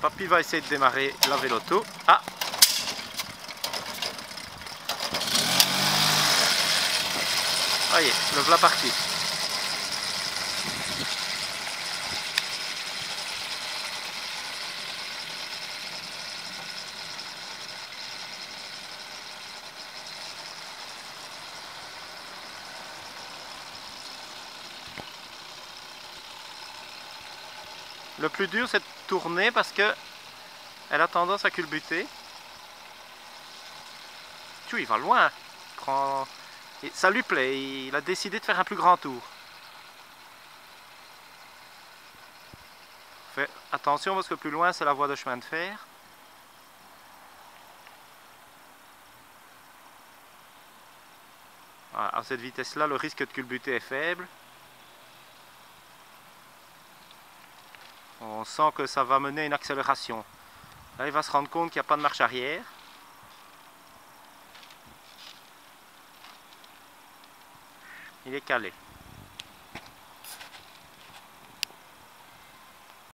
Papy va essayer de démarrer la véloto. Ah, voyez, le voilà parti. Le plus dur, c'est de tourner parce que elle a tendance à culbuter. Tu, il va loin. Prends... Et ça lui plaît, il a décidé de faire un plus grand tour. Fais attention parce que plus loin, c'est la voie de chemin de fer. Voilà, à cette vitesse-là, le risque de culbuter est faible. On sent que ça va mener une accélération. Là, il va se rendre compte qu'il n'y a pas de marche arrière. Il est calé.